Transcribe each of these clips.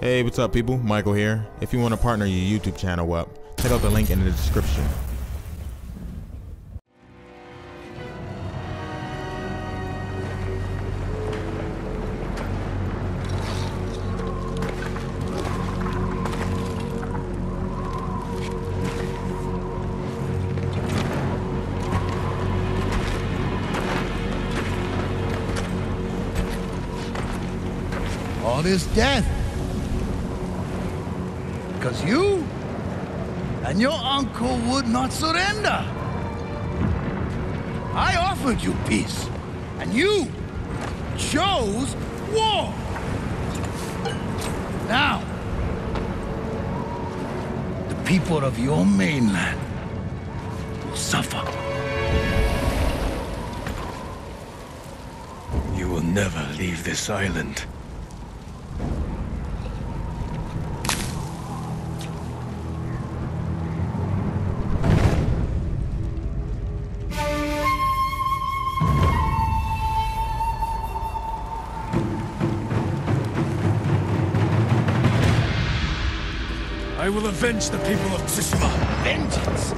Hey, what's up people? Michael here. If you want to partner your YouTube channel up, check out the link in the description. All this death, because you and your uncle would not surrender. I offered you peace, and you chose war. Now, the people of your mainland will suffer. You will never leave this island. I will avenge the people of Tsushima. Vengeance?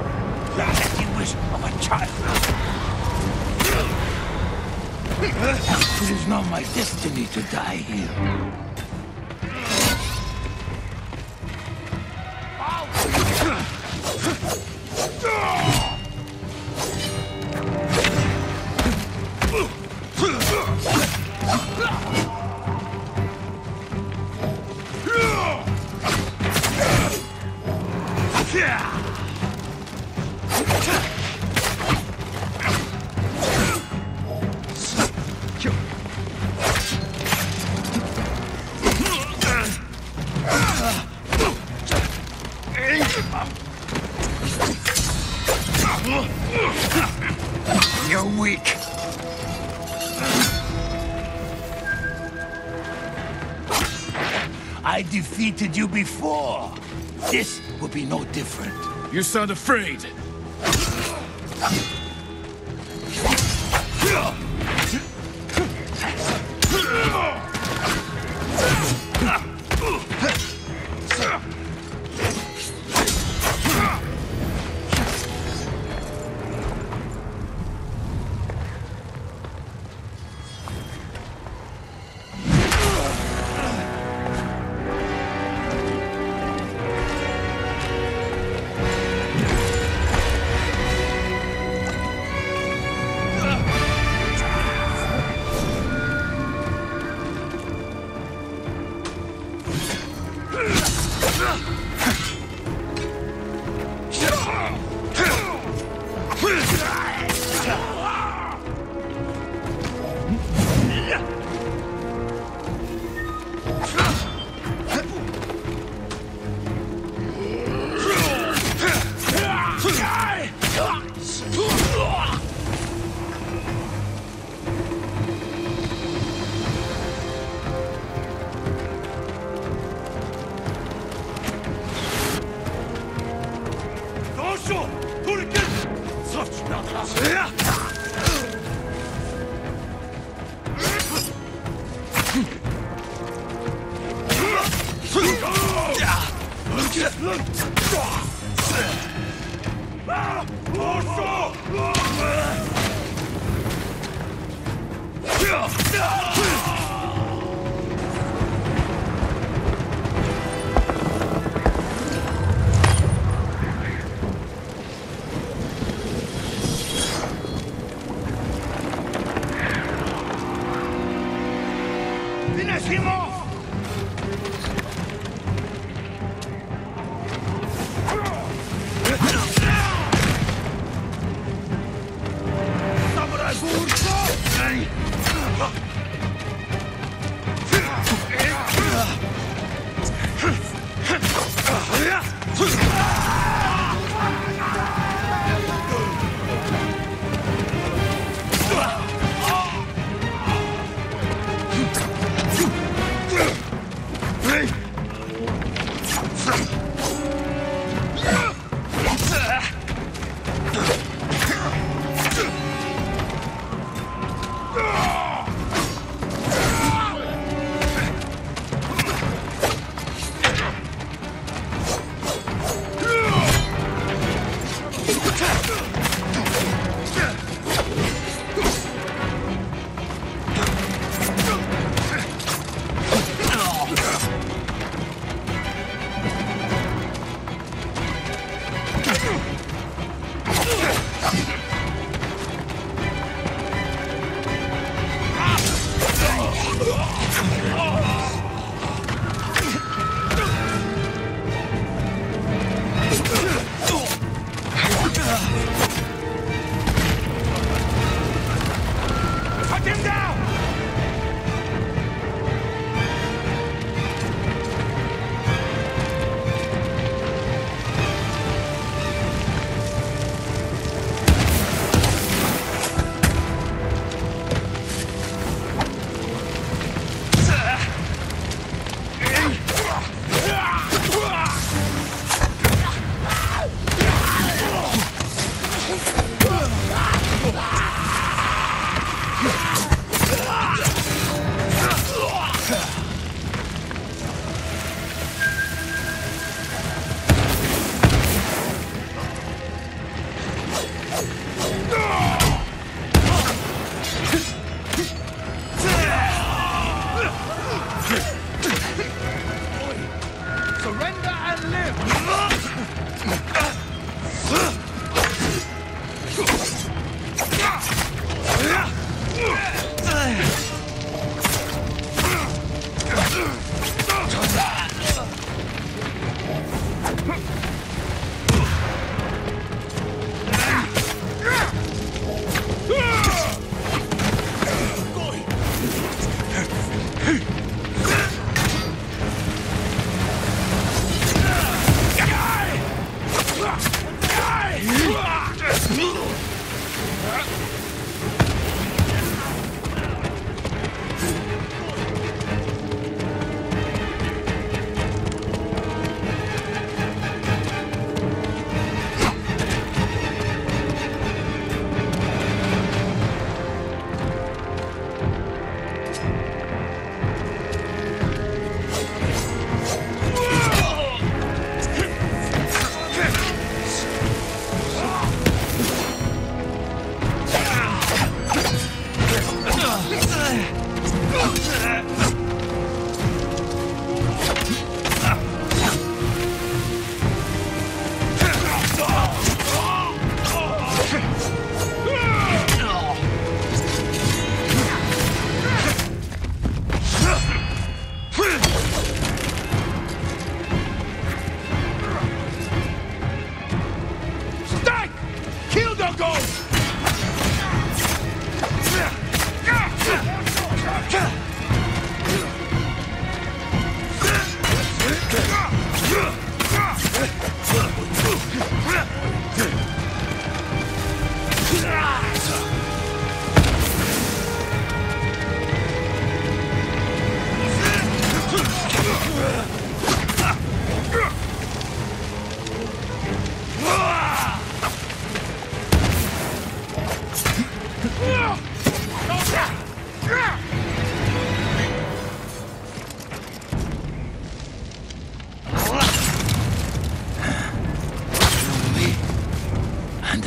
That's the wish of a child. It is not my destiny to die here. You're weak. I defeated you before. This will be no different. You sound afraid. Finish him off!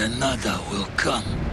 another will come.